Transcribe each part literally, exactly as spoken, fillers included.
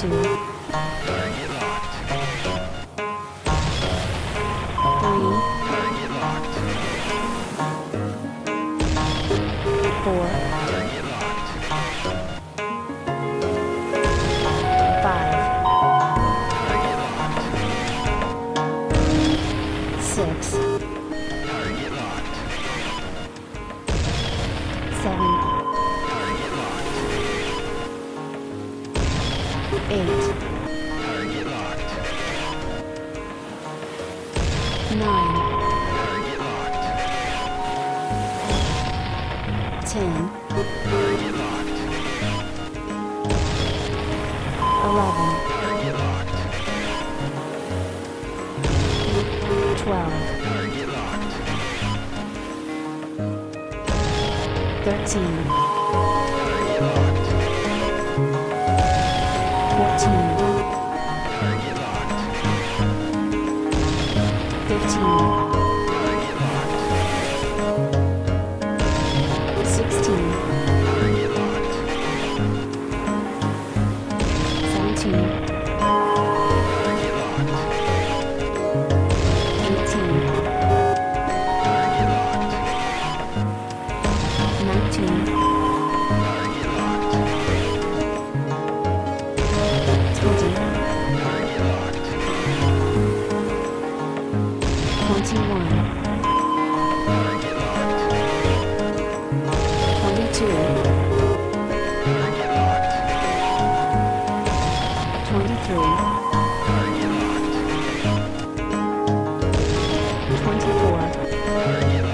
two. Target locked. Three. Target locked. Four. Target locked. Five. Target locked. Six. Target locked. Seven. Eight. Target locked. Nine. Target locked. Ten. Target locked. Eleven. Target locked. Twelve. Target locked. Thirteen. Fourteen. Target locked. Fifteen. Target locked. Sixteen. Target locked. Seventeen. Target locked. Eighteen. Target locked. Nineteen. Twenty-one. Target locked. Twenty-two. Target locked. Twenty-three. Target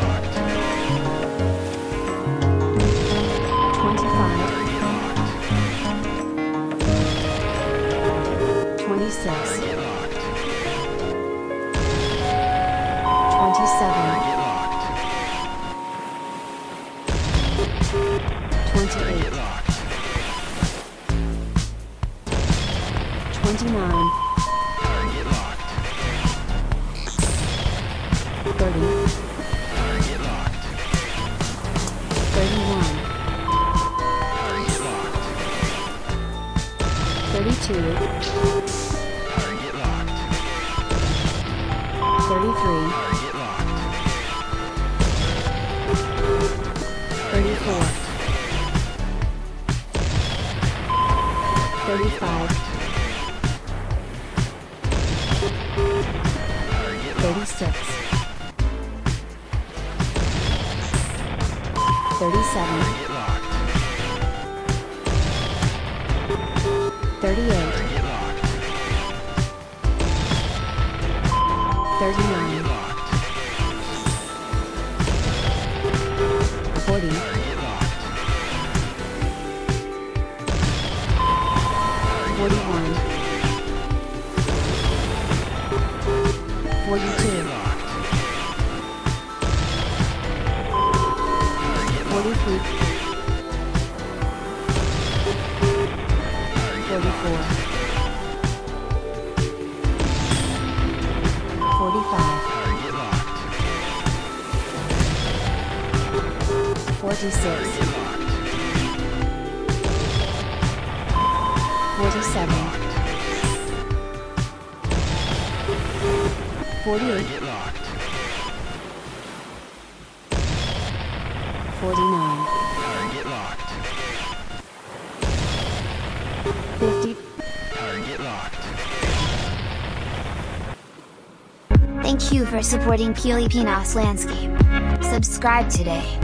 locked. Twenty-four. Target locked. Twenty-five. Target locked. Twenty-six. Target locked. Twenty-seven. Target locked. Twenty-eight. Target locked. Twenty-nine. Target locked. Thirty. Target locked. Thirty-one. Target locked. Thirty-two. Target locked. Thirty-three. Thirty-four. Thirty-five. Thirty-six. Thirty-seven. Thirty-eight. Thirty-nine. Forty. Forty-one. Forty-two. Forty-three. Forty-four. Forty-five. Forty-six. Forty-seven. Forty-eight. Forty-nine. Fifty. Thank you for supporting Pilipinas Landscape. Subscribe today.